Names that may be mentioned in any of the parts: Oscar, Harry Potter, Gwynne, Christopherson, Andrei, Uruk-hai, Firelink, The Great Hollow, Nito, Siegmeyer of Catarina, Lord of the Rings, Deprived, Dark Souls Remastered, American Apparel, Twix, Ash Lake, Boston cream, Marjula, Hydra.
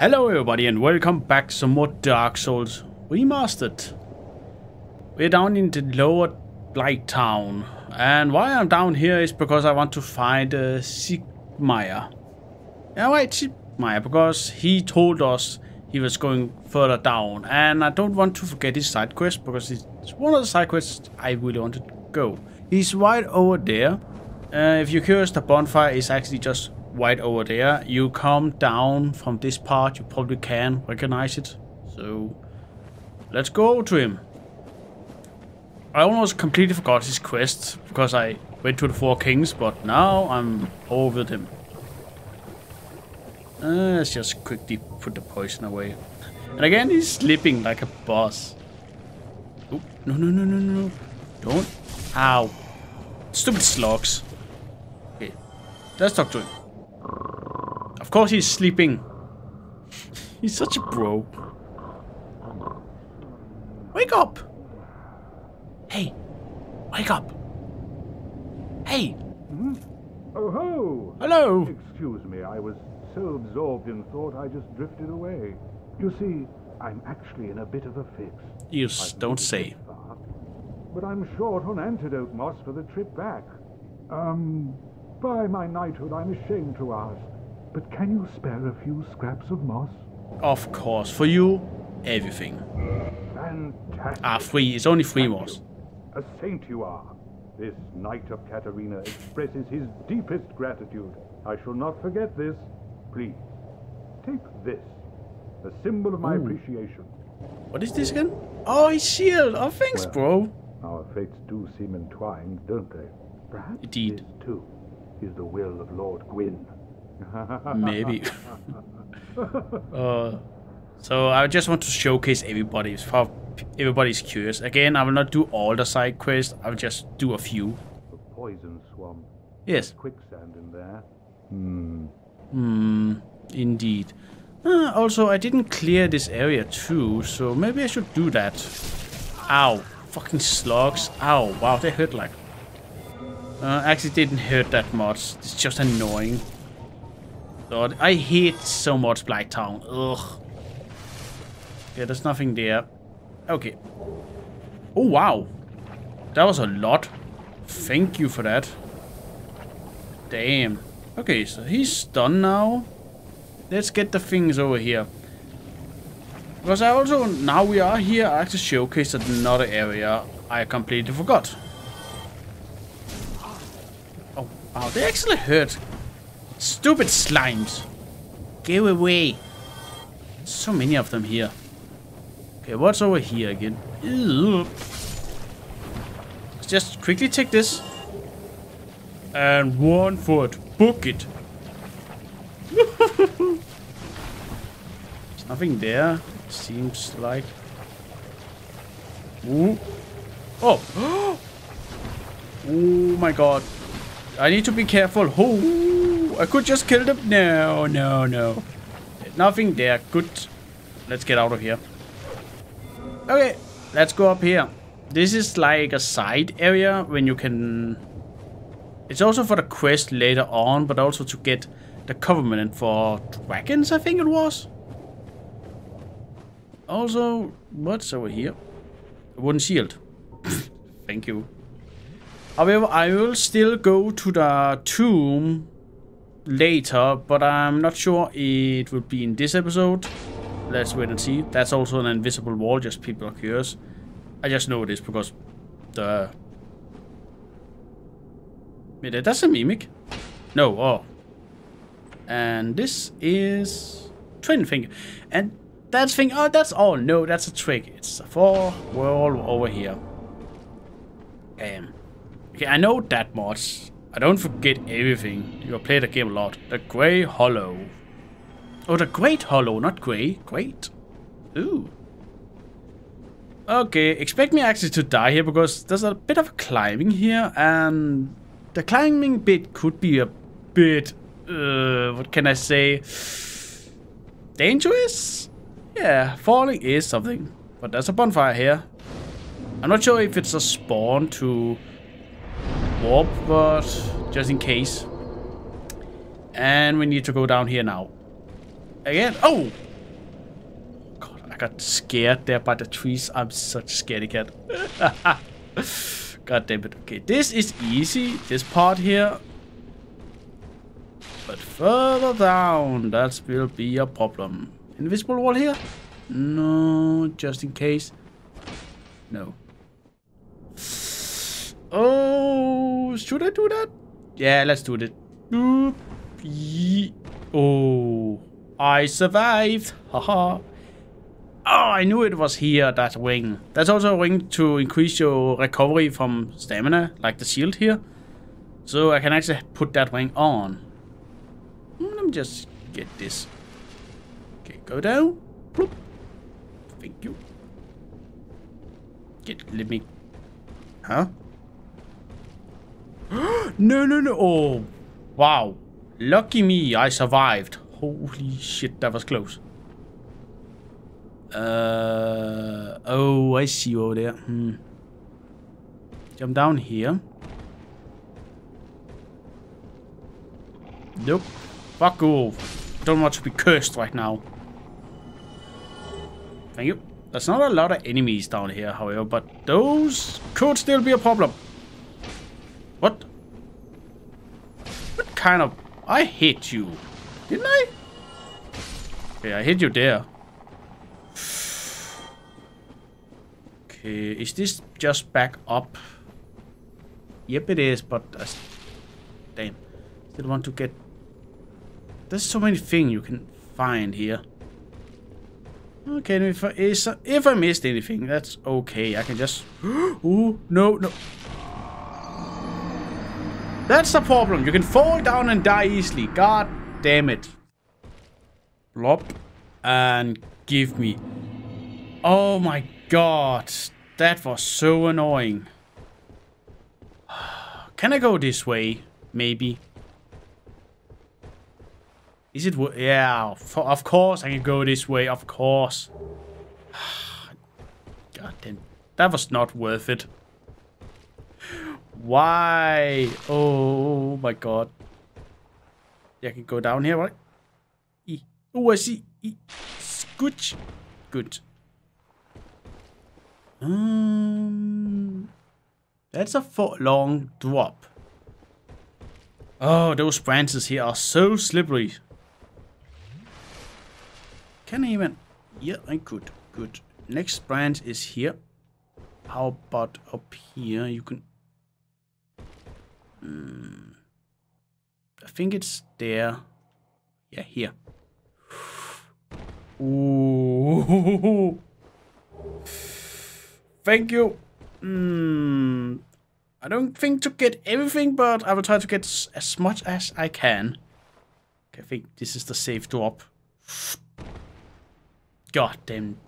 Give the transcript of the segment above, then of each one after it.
Hello everybody and welcome back to some more Dark Souls Remastered. We're down in the lower Blight Town, and why I'm down here is because I want to find Siegmeyer. Yeah, right, Siegmeyer, because he told us he was going further down, and I don't want to forget his side quest because it's one of the side quests I really want to go. He's right over there. If you're curious, the bonfire is actually just right over there. You come down from this part, you probably can recognize it. So let's go to him. I almost completely forgot his quest because I went to the Four Kings, but now I'm over with him. Let's just quickly put the poison away. And again, he's sleeping like a boss. Oh, no. Don't. Ow. Stupid slugs. Okay, let's talk to him. Of course he's sleeping. He's such a bro. Wake up! Hey! Wake up! Hey! Hmm? Oh ho! Hello! Excuse me, I was so absorbed in thought I just drifted away. You see, I'm actually in a bit of a fix. You don't say. Far, but I'm short on antidote moss for the trip back. By my knighthood, I'm ashamed to ask, but can you spare a few scraps of moss? Of course, for you, everything. Fantastic. Ah, free. It's only free moss. A saint you are. This Knight of Catarina expresses his deepest gratitude. I shall not forget this. Please, take this. The symbol of my appreciation. What is this again? Oh, his shield. Oh, thanks, well, bro. Our fates do seem entwined, don't they? Perhaps indeed. This, too, is the will of Lord Gwynne. Maybe. So I just want to showcase everybody. If everybody's curious. Again, I will not do all the side quests. I will just do a few. A poison swamp. Yes. There's quicksand in there. Indeed. Also, I didn't clear this area too, so maybe I should do that. Ow! Fucking slugs! Ow! Wow, they hurt like. Actually, didn't hurt that much. It's just annoying. God, I hate so much Blight Town. Ugh. Yeah, there's nothing there. Okay. Oh, wow. That was a lot. Thank you for that. Damn. Okay, so he's done now. Let's get the things over here. Because I also, now we are here, I actually showcased another area I completely forgot. Oh, wow, they actually hurt. Stupid slimes. Get away. So many of them here. Okay, what's over here again? Ew. Let's just quickly take this. And one foot. Book it. There's nothing there. Seems like. Ooh. Oh. Oh my god. I need to be careful. Oh. I could just kill them. No. Nothing there. Good. Let's get out of here. Okay. Let's go up here. This is like a side area when you can... It's also for the quest later on, but also to get the covenant for dragons, I think it was. Also, what's over here? A wooden shield. Thank you. However, I will still go to the tomb later, but I'm not sure it will be in this episode. Let's wait and see. That's also an invisible wall, just people are curious. I just know this because the... Wait, that's a mimic? No, oh. And this is... Twin finger. And that thing, oh, that's all. No, that's a trick. It's a four wall over here. Okay, I know that much. I don't forget everything. You have played the game a lot. The Great Hollow. Oh, the Great Hollow, not Grey. Great. Ooh. Okay, expect me actually to die here because there's a bit of climbing here, and the climbing bit could be a bit... what can I say? Dangerous? Yeah, falling is something. But there's a bonfire here. I'm not sure if it's a spawn to... warp, but just in case. And we need to go down here now. Again. Oh, got scared there by the trees. I'm such a scaredy cat. God damn it. Okay, this is easy, this part here. But further down, that will be a problem. Invisible wall here? No, just in case. No. Oh, should I do that? Yeah, let's do it. Oh, I survived. Haha. Oh, I knew it was here, that ring. That's also a ring to increase your recovery from stamina, like the shield here. So I can actually put that ring on. Let me just get this. Okay, go down. Bloop. Thank you. Let me. Huh? No, no, no. Oh, wow. Lucky me, I survived. Holy shit, that was close. Oh, I see you over there. Hmm. Jump down here. Nope. Fuck off. Don't want to be cursed right now. Thank you. There's not a lot of enemies down here, however, but those could still be a problem. What? What kind of... I hit you. Didn't I? Okay, I hit you there. Okay, is this just back up? Yep, it is, but I damn, still want to get. There's so many things you can find here. Okay, if I missed anything, that's okay. I can just. Ooh, no, no. That's the problem. You can fall down and die easily. God damn it. Blob, and give me. Oh my God. God, that was so annoying. Can I go this way? Maybe. Is it? Yeah, of course I can go this way. Of course. God damn, that was not worth it. Why? Oh my God. I can go down here, right? E. Oh, I see. E. Scooch. Good. That's a foot-long drop. Oh, those branches here are so slippery. Can I even? Yeah, I could. Good. Next branch is here. How about up here? You can. I think it's there. Yeah, here. Ooh. Thank you. I don't think to get everything, but I will try to get as much as I can. Okay, I think this is the safe drop. God damn.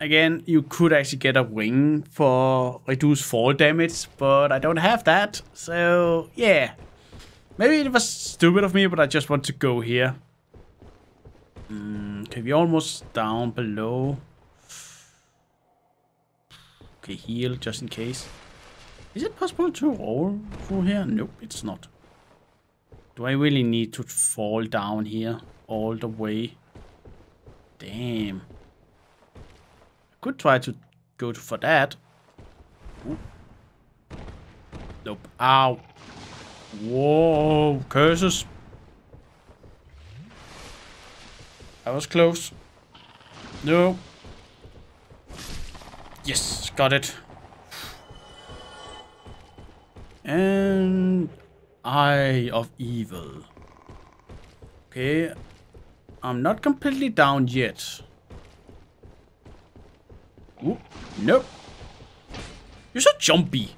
Again, you could actually get a wing for reduced fall damage, but I don't have that. So, yeah. Maybe it was stupid of me, but I just want to go here. Okay, we're almost down below. Okay, heal just in case. Is it possible to roll through here? Nope, it's not. Do I really need to fall down here all the way? Damn. I could try to go for that. Ooh. Nope. Ow. Whoa, curses. I was close. No. Yes, got it. And Eye of Evil. Okay. I'm not completely down yet. Ooh, nope. You're so jumpy.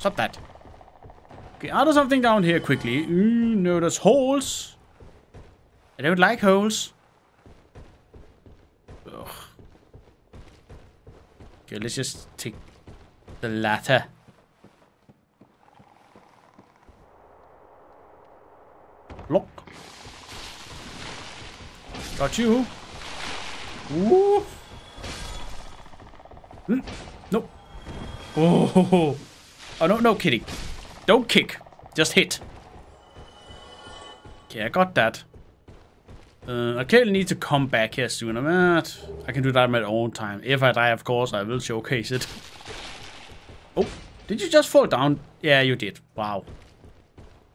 Stop that. Okay, are there something down here quickly? Ooh, no, there's holes. I don't like holes. Ugh. Okay, let's just take the ladder. Lock. Got you. Ooh. Nope. Oh, ho, ho. Oh no, no kidding. Don't kick. Just hit. Okay, I got that. I clearly need to come back here soon. I'm at... I can do that at my own time. If I die, of course, I will showcase it. Oh, did you just fall down? Yeah, you did. Wow.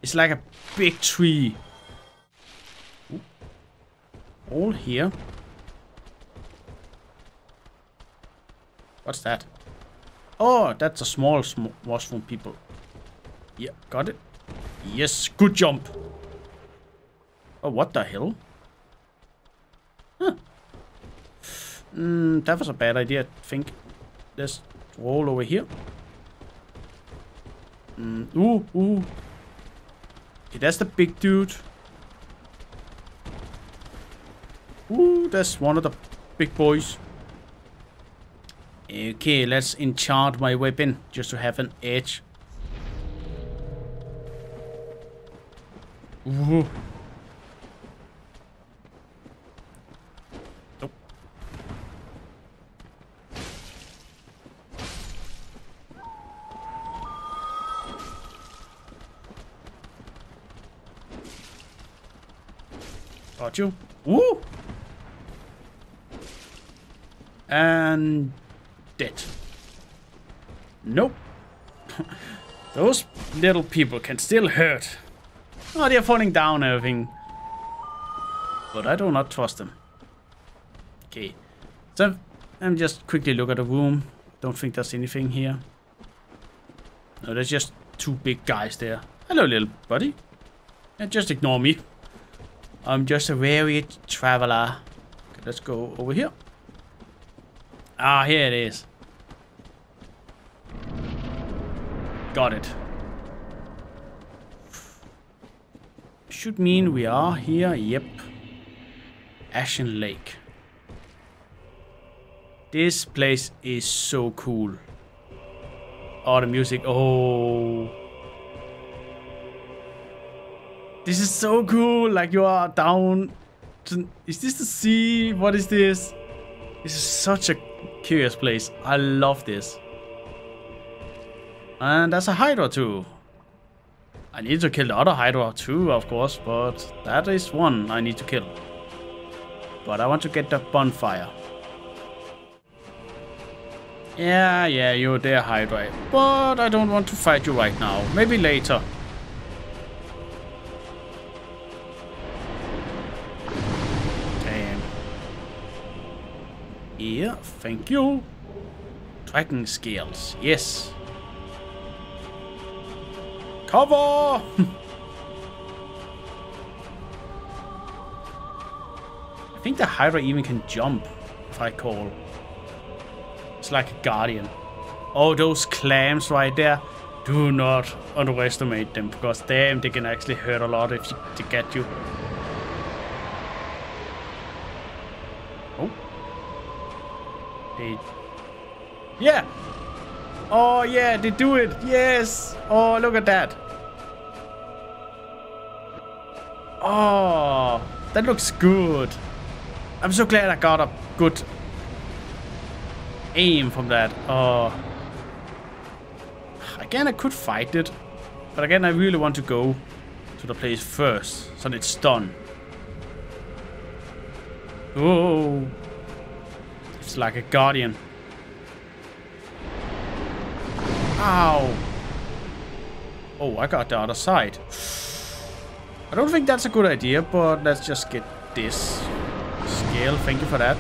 It's like a big tree. Ooh. All here. What's that? Oh, that's a small mushroom, people. Yeah, got it. Yes, good jump. Oh, what the hell? Huh. That was a bad idea, I think. Let's roll over here. Ooh, ooh. Okay, that's the big dude. Ooh, that's one of the big boys. Okay, let's enchant my weapon just to have an edge. Ooh. Got you. Woo! And dead. Nope. Those little people can still hurt. Oh, they're falling down and everything. But I do not trust them. Okay. So, I'm just quickly look at the room. Don't think there's anything here. No, there's just two big guys there. Hello, little buddy. And just ignore me. I'm just a weary traveler. Okay, let's go over here. Ah, here it is. Got it. Should mean we are here. Yep. Ash Lake. This place is so cool. Oh, the music. Oh. This is so cool, like you are down to, is this the sea? What is this? This is such a curious place. I love this. And there's a Hydra too. I need to kill the other Hydra too, of course, but that is one I need to kill. But I want to get the bonfire. Yeah, yeah, you're there, Hydra. But I don't want to fight you right now. Maybe later. Yeah, thank you. Tracking scales, yes. Cover! I think the Hydra even can jump, if I call. It's like a guardian. Oh, those clams right there. Do not underestimate them, because damn, they can actually hurt a lot if they get you. Yeah! Oh yeah, they do it! Yes! Oh, look at that! Oh, that looks good! I'm so glad I got a good aim from that. Oh. Again, I could fight it. But again, I really want to go to the place first, so it's done. Oh. It's like a guardian. Ow. Oh, I got the other side. I don't think that's a good idea, but let's just get this scale. Thank you for that.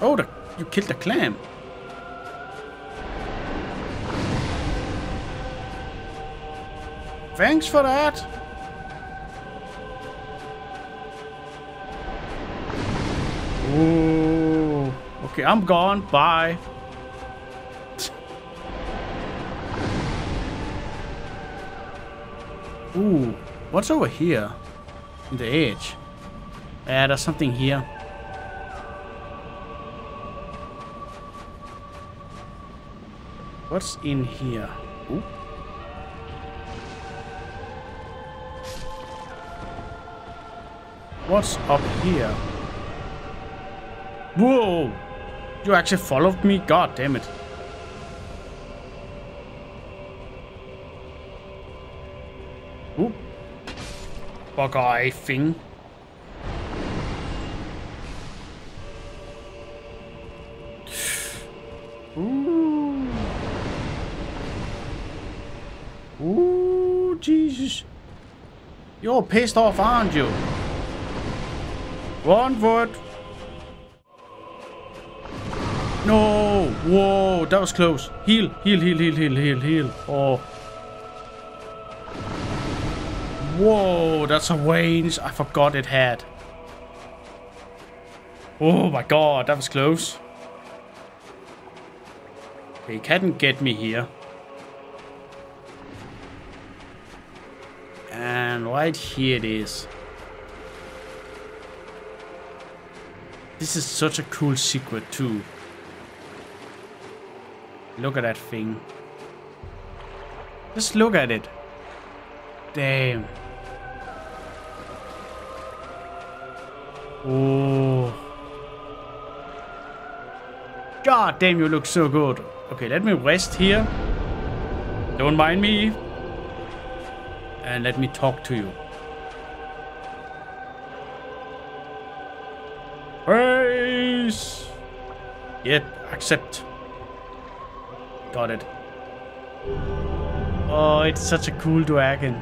Oh, you killed the clam. Thanks for that. Ooh. Okay, I'm gone. Bye. Ooh, what's over here? In the edge. Yeah, there's something here. What's in here? Ooh. What's up here? Whoa! You actually followed me? God damn it. Oop. bug-eye thing. Ooh. Ooh, Jesus. You're pissed off, aren't you? One word. No! Whoa, that was close. Heal, heal, heal, heal, heal, heal, heal. Oh. Whoa, that's a range I forgot it had. Oh my god, that was close. They can't get me here. And right here it is. This is such a cool secret too. Look at that thing. Just look at it. Damn. Oh. God damn, you look so good. Okay, let me rest here. Don't mind me. And let me talk to you. Praise. Yep, accept. Got it. Oh, it's such a cool dragon.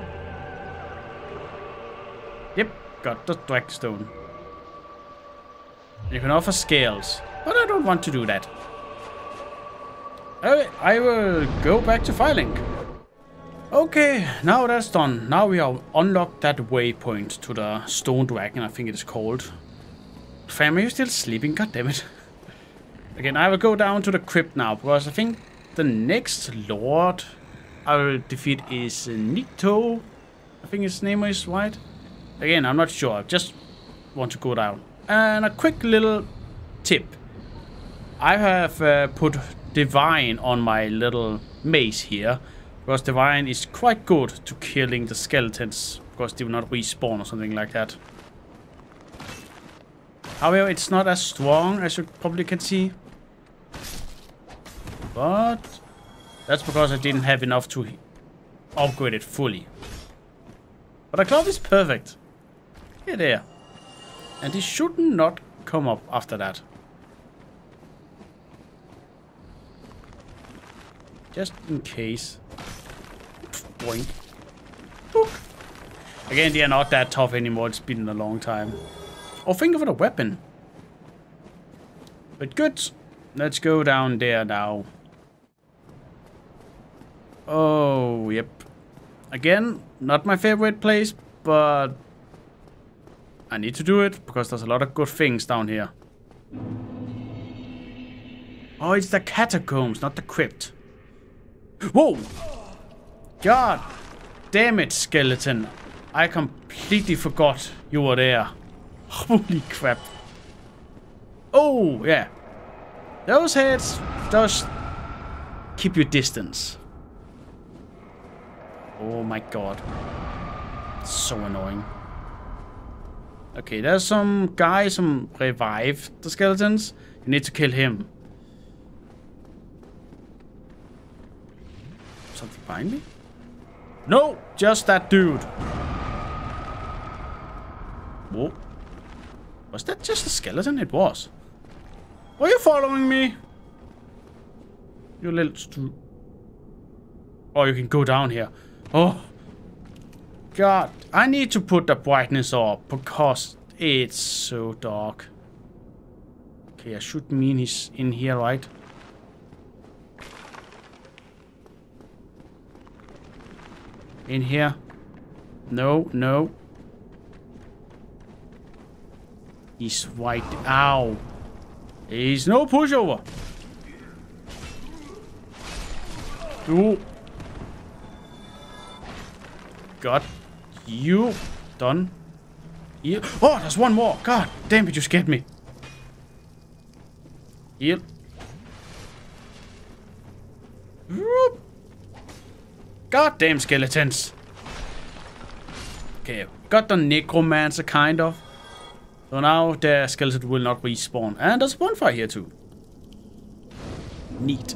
Yep, got the dragstone. You can offer scales, but I don't want to do that. I will go back to Firelink. Okay, now that's done. Now we have unlocked that waypoint to the stone dragon, I think it is called. Fam, are you still sleeping? God damn it. Again, I will go down to the crypt now, because I think the next lord I will defeat is Nito. I think his name is right. Again, I'm not sure. I just want to go down. And a quick little tip. I have put Divine on my little maze here. Because Divine is quite good to killing the skeletons. Because they will not respawn or something like that. However, it's not as strong as you probably can see. But that's because I didn't have enough to upgrade it fully. But the cloth is perfect. Here they are. And it should not come up after that. Just in case. Boink. Boop. Again, they are not that tough anymore. It's been a long time. Oh, think of it a weapon. But good. Let's go down there now. Oh, yep. Again, not my favorite place, but I need to do it because there's a lot of good things down here. Oh, it's the catacombs, not the crypt. Whoa! God damn it, skeleton. I completely forgot you were there. Holy crap. Oh, yeah. Those heads just keep your distance. Oh my god. So annoying. Okay, there's some guy who revived the skeletons. You need to kill him. Something behind me? No! Just that dude. Whoa. Was that just a skeleton? It was. Why are you following me? You little stupid. Oh, you can go down here. Oh, God. I need to put the brightness up because it's so dark. Okay, I should mean he's in here, right? In here? No, no. He's right. Ow. He's no pushover. Ooh. Got you. Done. Heal. Oh, there's one more. God damn it, you scared me. Heal. Whoop. God damn skeletons. Okay, got the necromancer, kind of. So now the skeleton will not respawn. And there's a bonfire here too. Neat.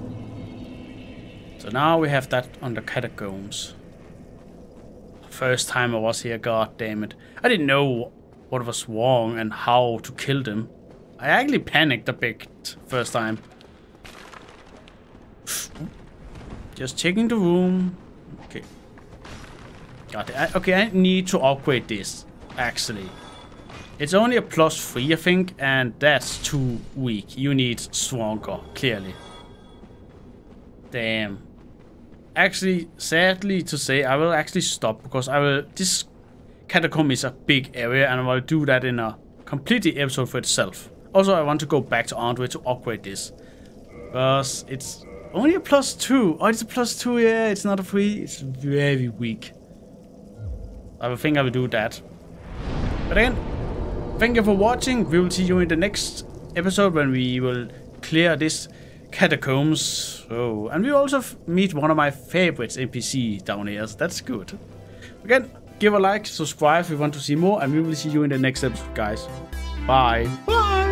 So now we have that on the catacombs. first time I was here, god damn it. I didn't know what was wrong and how to kill them. I actually panicked a bit first time. Just checking the room. Okay. God, okay, I need to upgrade this, actually. It's only a +3, I think, and that's too weak. You need stronger, clearly. Damn. Actually, sadly to say, I will actually stop, because I will... This catacomb is a big area, and I will do that in a completely episode for itself. Also, I want to go back to Andrei to upgrade this. Because it's only a +2. Oh, it's a +2, yeah, it's not a 3. It's very weak. I will think I will do that. But again, thank you for watching. We will see you in the next episode when we will clear this catacombs. Oh, and we also meet one of my favorites NPC down here, so that's good. Again, give a like, subscribe if you want to see more, and we will see you in the next episode, guys. Bye. Bye.